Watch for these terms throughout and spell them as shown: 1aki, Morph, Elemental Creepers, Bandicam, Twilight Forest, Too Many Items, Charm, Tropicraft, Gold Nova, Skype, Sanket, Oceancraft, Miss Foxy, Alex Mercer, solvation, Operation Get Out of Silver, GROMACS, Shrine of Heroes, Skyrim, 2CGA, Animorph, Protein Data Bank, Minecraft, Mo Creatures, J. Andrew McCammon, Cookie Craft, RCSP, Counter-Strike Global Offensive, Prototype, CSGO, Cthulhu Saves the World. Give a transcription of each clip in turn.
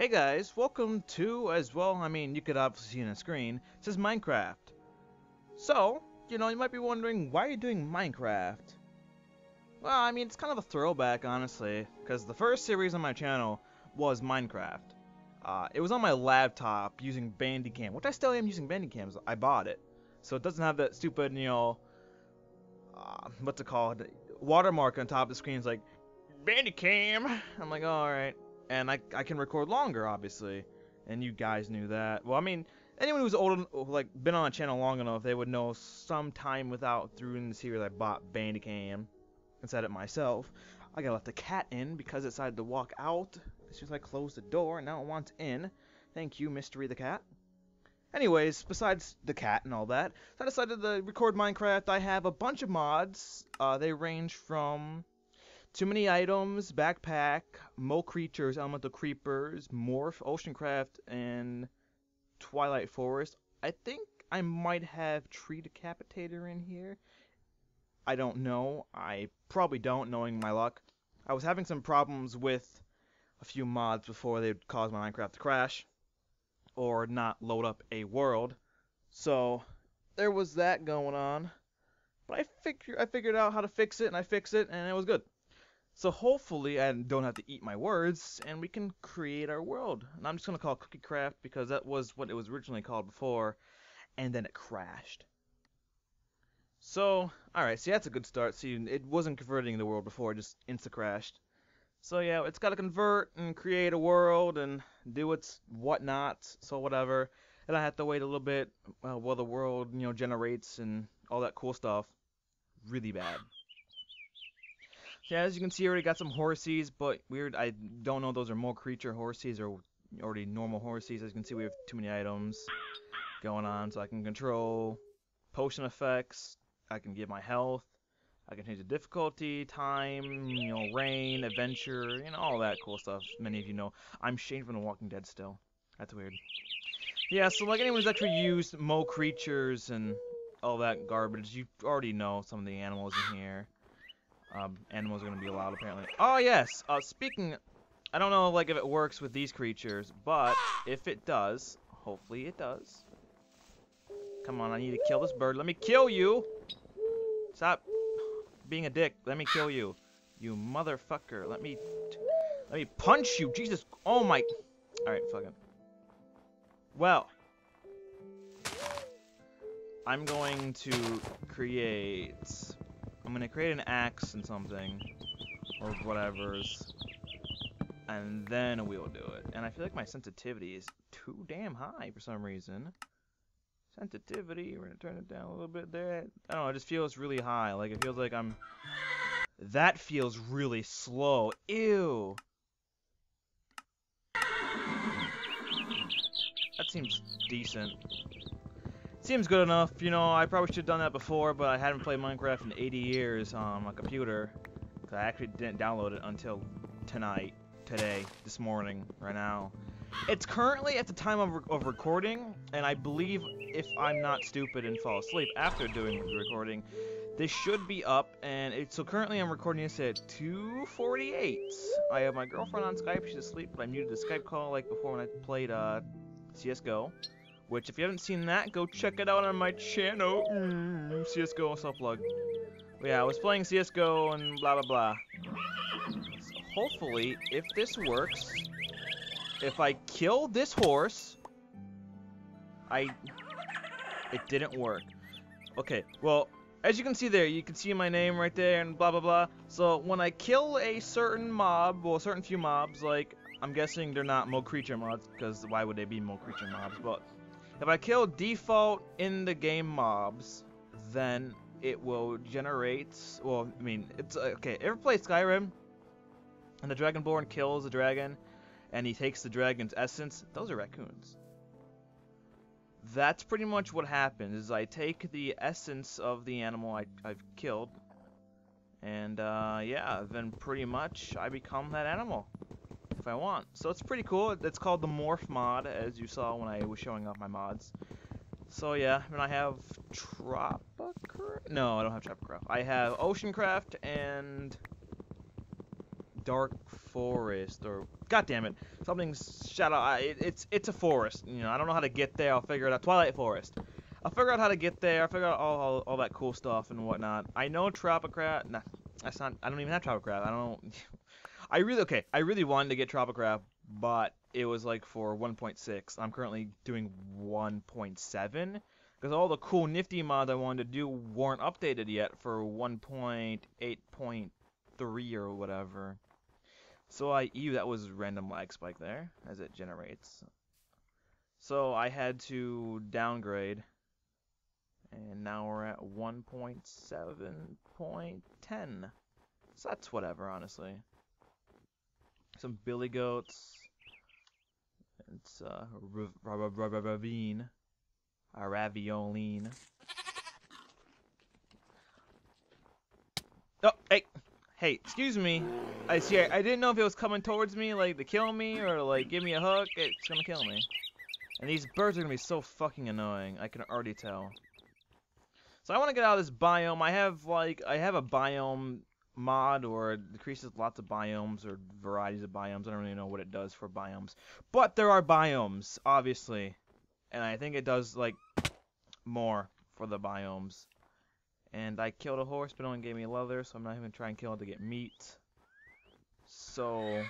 Hey guys, welcome to, as well, I mean, you could obviously see on the screen, it says Minecraft. So, you know, you might be wondering, why are you doing Minecraft? Well, I mean, it's kind of a throwback, honestly, because the first series on my channel was Minecraft. It was on my laptop using Bandicam, which I still am using Bandicam, so I bought it. So it doesn't have that stupid, you know, what's it called, watermark on top of the screen. It's like, Bandicam! I'm like, oh, alright. And I can record longer, obviously, and you guys knew that. Well, I mean, anyone who's old, like, been on a channel long enough, they would know sometime without through in the series I bought Bandicam and set it myself. I gotta let the cat in because it decided to walk out as soon as I closed the door, and now it wants in. Thank you, Mystery the Cat. Anyways, besides the cat and all that, so I decided to record Minecraft. I have a bunch of mods. They range from Too Many Items, Backpack, Mo Creatures, Elemental Creepers, Morph, Oceancraft, and Twilight Forest. I think I might have Tree Decapitator in here. I don't know. I probably don't, knowing my luck. I was having some problems with a few mods before they would cause my Minecraft to crash or not load up a world. So there was that going on. But I figured out how to fix it, and I fixed it, and it was good. So hopefully I don't have to eat my words, and we can create our world. And I'm just going to call it Cookie Craft because that was what it was originally called before, and then it crashed. So, alright, see, that's a good start. See, it wasn't converting the world before, it just insta-crashed. So yeah, it's got to convert and create a world and do its whatnot, so whatever. And I have to wait a little bit while the world, you know, generates and all that cool stuff. Really bad. Yeah, as you can see, I already got some horses, but weird, I don't know if those are more creature horses or already normal horses. As you can see, we have too many items going on, so I can control potion effects, I can give my health, I can change the difficulty, time, you know, rain, adventure, you know, all that cool stuff. Many of you know. I'm Shane from The Walking Dead still. That's weird. Yeah, so like anyone who's actually used Mo Creatures and all that garbage, you already know some of the animals in here. Animals are going to be allowed, apparently. Oh, yes! Speaking... I don't know, like, if it works with these creatures, but if it does... Hopefully it does. Come on, I need to kill this bird. Let me kill you! Stop being a dick. Let me kill you. You motherfucker. Let me punch you! Jesus! Oh, my... Alright, fuck it. Well. I'm going to create... I'm gonna create an axe and something, or whatever's, and then we'll do it. And I feel like my sensitivity is too damn high for some reason. Sensitivity, we're gonna turn it down a little bit there. I don't know, it just feels really high. Like, it feels like I'm... That feels really slow. Ew! That seems decent. Seems good enough, you know, I probably should have done that before, but I hadn't played Minecraft in 80 years on my computer. Cause I actually didn't download it until tonight, today, this morning, right now. It's currently at the time of recording, and I believe if I'm not stupid and fall asleep after doing the recording, this should be up, and so currently I'm recording this at 2:48. I have my girlfriend on Skype, she's asleep, but I muted the Skype call like before when I played CSGO. Which, if you haven't seen that, go check it out on my channel. CSGO self-plug. Yeah, I was playing CSGO and blah blah blah. So hopefully, if this works, if I kill this horse, it didn't work. Okay, well, as you can see there, you can see my name right there and blah blah blah. So when I kill a certain mob, well, a certain few mobs, like I'm guessing they're not Mo Creature mobs, because why would they be Mo Creature mobs? But if I kill default in the game mobs, then it will generate, well, I mean, it's, okay, ever play Skyrim? And the Dragonborn kills a dragon, and he takes the dragon's essence. Those are raccoons. That's pretty much what happens, is I take the essence of the animal I've killed, and, yeah, then pretty much I become that animal. If I want. So it's pretty cool. It's called the Morph mod, as you saw when I was showing off my mods. So yeah, I mean, I have Tropicraft. No, I don't have Tropicraft. I have Oceancraft and dark forest, or god damn it, something's shadow. It's a forest. You know, I don't know how to get there. I'll figure it out. Twilight Forest. I'll figure out how to get there. I'll figure out all that cool stuff and whatnot. I know Tropicraft. Nah, that's not. I don't even have Tropicraft. I don't. I really wanted to get Tropicraft, but it was like for 1.6. I'm currently doing 1.7. Because all the cool nifty mods I wanted to do weren't updated yet for 1.8.3 or whatever. So ew, that was random lag spike there, as it generates. So I had to downgrade. And now we're at 1.7.10. So that's whatever, honestly. Some billy goats. It's ravine. A ravioline. Oh, hey, excuse me. I didn't know if it was coming towards me, like, to kill me, or, like, give me a hook. It's gonna kill me. And these birds are gonna be so fucking annoying. I can already tell. So I want to get out of this biome. I have a biome mod, or it decreases lots of biomes, or varieties of biomes. I don't really know what it does for biomes. But there are biomes, obviously. And I think it does, like, more for the biomes. And I killed a horse, but no one gave me leather, so I'm not even trying to kill it to get meat. So,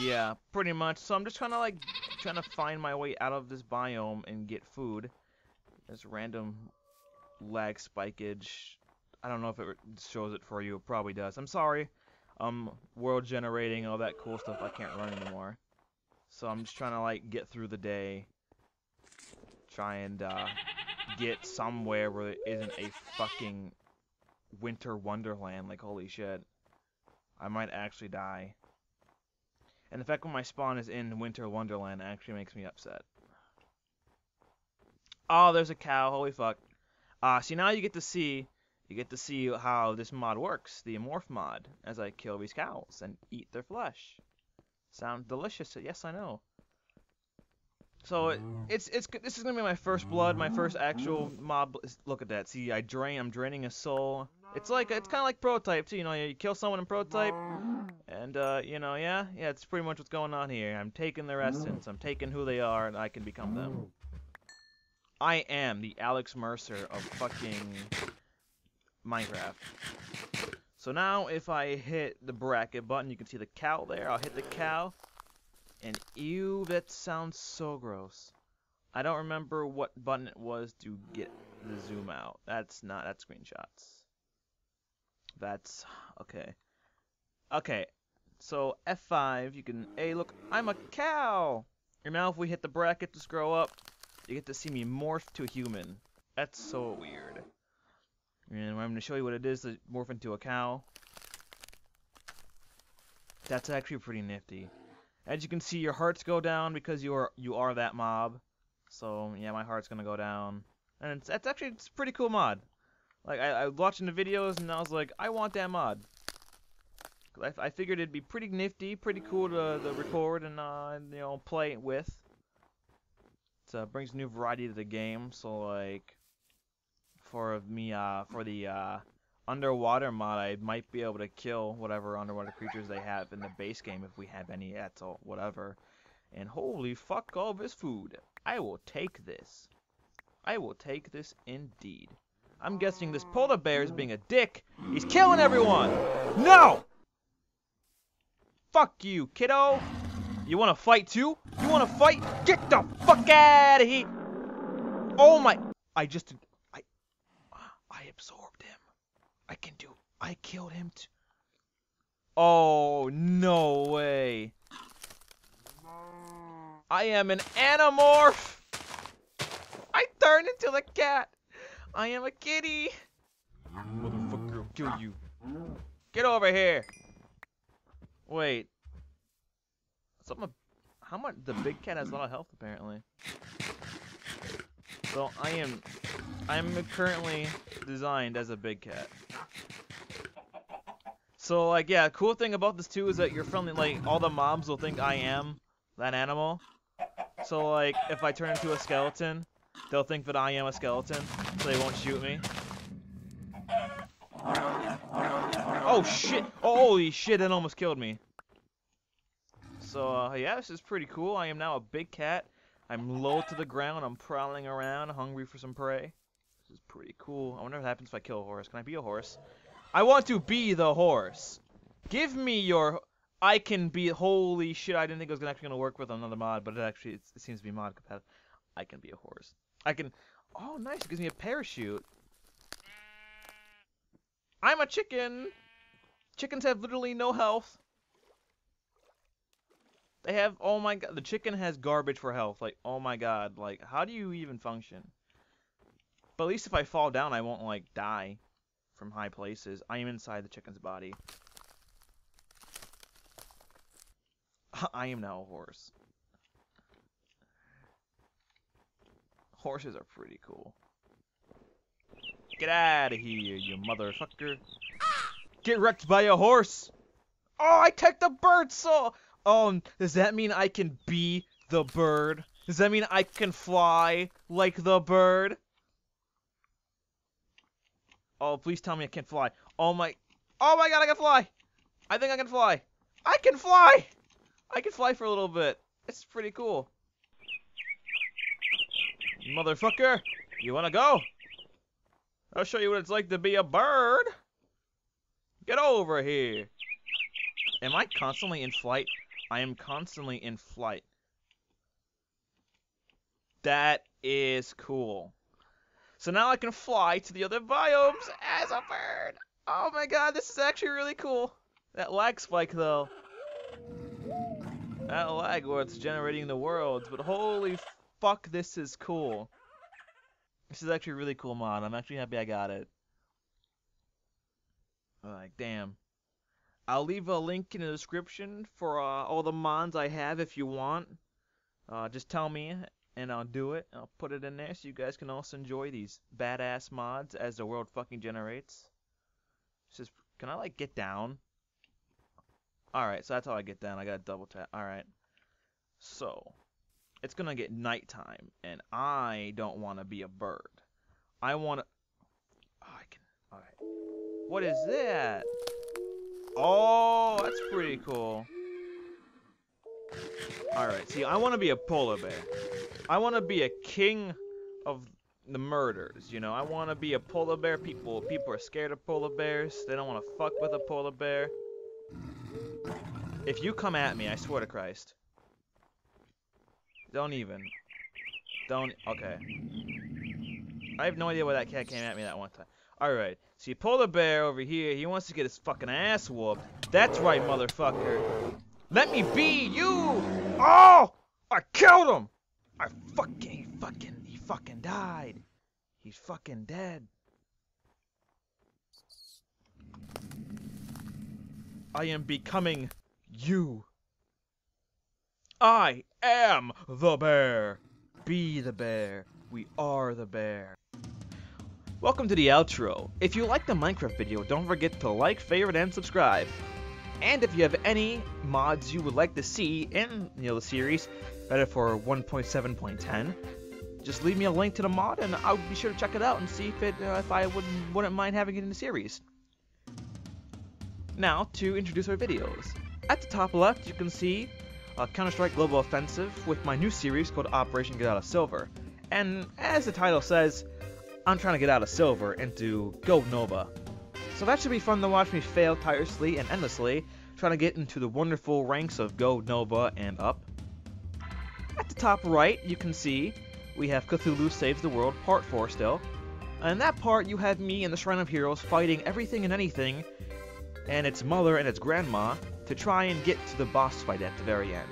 yeah, pretty much. So I'm just trying to find my way out of this biome and get food. This random lag spikeage. I don't know if it shows it for you. It probably does. I'm sorry. World generating, all that cool stuff. I can't run anymore. So I'm just trying to, like, get through the day. Try and get somewhere where it isn't a fucking winter wonderland. Like, holy shit, I might actually die. And the fact when my spawn is in winter wonderland actually makes me upset. Oh, there's a cow. Holy fuck. See, now you get to see how this mod works, the Morph mod, as I kill these cows and eat their flesh. Sound delicious? Yes, I know. So this is gonna be my first blood, my first actual mob. Look at that. See, I'm draining a soul. It's kind of like Prototype too. You know, you kill someone in Prototype, and you know, yeah, it's pretty much what's going on here. I'm taking their essence. I'm taking who they are, and I can become them. I am the Alex Mercer of fucking Minecraft. So now, if I hit the bracket button, you can see the cow there. I'll hit the cow. And ew, that sounds so gross. I don't remember what button it was to get the zoom out. That's screenshots. That's, okay. Okay, so F5, you can, hey look, I'm a cow! And now if we hit the bracket to scroll up, you get to see me morph to a human. That's so weird. And I'm going to show you what it is to morph into a cow. That's actually pretty nifty. As you can see, your hearts go down because you are that mob. So yeah, my heart's gonna go down, and it's a pretty cool mod. Like I was watching the videos and I was like, I want that mod. I figured it'd be pretty nifty, pretty cool to record and you know, play with. It brings new variety to the game. So like for the underwater mod, I might be able to kill whatever underwater creatures they have in the base game if we have any at all, whatever. And holy fuck, all this food. I will take this. I will take this indeed. I'm guessing this polar bear is being a dick. He's killing everyone! No! Fuck you, kiddo! You wanna fight too? You wanna fight? Get the fuck out of here! Oh my... I absorbed him. I killed him too. Oh, no way. I am an Animorph. I turned into a cat. I am a kitty. Motherfucker, I'll kill you. Get over here. Wait. How much? The big cat has a lot of health, apparently. So I'm currently designed as a big cat. So like yeah, cool thing about this too is that you're friendly. Like all the mobs will think I am that animal. So like if I turn into a skeleton, they'll think that I am a skeleton, so they won't shoot me. Oh shit! Oh, holy shit, that almost killed me. So yeah, this is pretty cool. I am now a big cat. I'm low to the ground. I'm prowling around, hungry for some prey. This is pretty cool. I wonder what happens if I kill a horse. Can I be a horse? I want to be the horse. Give me your... I can be... Holy shit, I didn't think it was actually going to work with another mod, but it actually it seems to be mod compatible. I can be a horse. I can... Oh, nice. It gives me a parachute. I'm a chicken. Chickens have literally no health. They have... Oh, my God. The chicken has garbage for health. Like, oh, my God. Like, how do you even function? But at least if I fall down, I won't, like, die from high places. I am inside the chicken's body. I am now a horse. Horses are pretty cool. Get out of here, you motherfucker. Get wrecked by a horse. Oh, I took the bird saw. Does that mean I can be the bird? Does that mean I can fly like the bird? Oh, please tell me I can't fly. Oh my God, I can fly. I think I can fly. I can fly. I can fly for a little bit. It's pretty cool. Motherfucker, you wanna go? I'll show you what it's like to be a bird. Get over here. Am I constantly in flight? I am constantly in flight. That is cool. So now I can fly to the other biomes as a bird. Oh my God, this is actually really cool. That lag spike though. That lag where it's generating the worlds, but holy fuck, this is cool. This is actually a really cool mod. I'm actually happy I got it. Like, damn. I'll leave a link in the description for all the mods I have if you want. Just tell me, and I'll do it. I'll put it in there so you guys can also enjoy these badass mods as the world fucking generates. Just, can I, like, get down? Alright, so that's how I get down. I gotta double tap. Alright. So, it's gonna get nighttime, and I don't want to be a bird. I want to... Oh, I can... Alright. What is that? Oh, that's pretty cool. Alright, see, I want to be a polar bear. I want to be a king of the murders, you know? I want to be a polar bear. People are scared of polar bears. They don't want to fuck with a polar bear. If you come at me, I swear to Christ. Don't even. Don't... Okay. I have no idea why that cat came at me that one time. Alright. See, polar bear over here, he wants to get his fucking ass whooped. That's right, motherfucker. Let me be you! Oh! I killed him! I fucking died. He's fucking dead. I am becoming... you. I am the bear. Be the bear. We are the bear. Welcome to the outro. If you like the Minecraft video, don't forget to like, favorite, and subscribe. And if you have any mods you would like to see in the series, better for 1.7.10, just leave me a link to the mod, and I'll be sure to check it out and see if it if I wouldn't mind having it in the series. Now to introduce our videos. At the top left, you can see Counter-Strike Global Offensive with my new series called Operation Get Out of Silver. And as the title says, I'm trying to get out of Silver into Gold Nova. So that should be fun to watch me fail tirelessly and endlessly, trying to get into the wonderful ranks of Gold Nova and up. At the top right, you can see we have Cthulhu Saves the World Part 4 still. And in that part, you have me and the Shrine of Heroes fighting everything and anything, and its mother and its grandma, to try and get to the boss fight at the very end.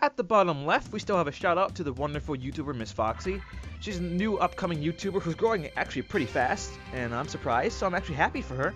At the bottom left, we still have a shout out to the wonderful YouTuber Miss Foxy. She's a new upcoming YouTuber who's growing actually pretty fast, and I'm surprised, so I'm actually happy for her.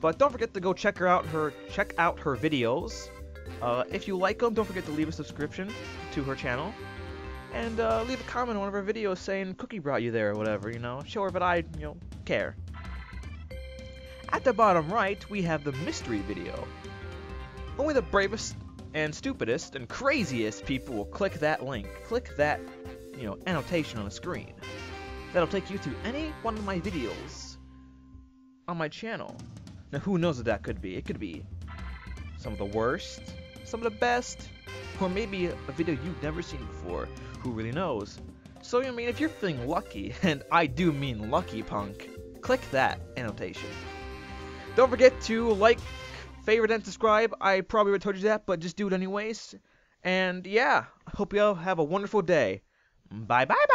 But don't forget to go check her out. Check out her videos. If you like them, don't forget to leave a subscription to her channel, and leave a comment on one of her videos saying Cookie brought you there or whatever. You know, show her that I care. At the bottom right, we have the mystery video. Only the bravest and stupidest and craziest people will click that link. Click that, annotation on the screen. That'll take you to any one of my videos. on my channel. Now, who knows what that could be? It could be some of the worst, some of the best, or maybe a video you've never seen before. Who really knows? So, I mean, if you're feeling lucky, and I do mean lucky, punk, click that annotation. Don't forget to like, favorite, and subscribe. I probably would have told you that, but just do it anyways. And yeah, I hope you all have a wonderful day. Bye.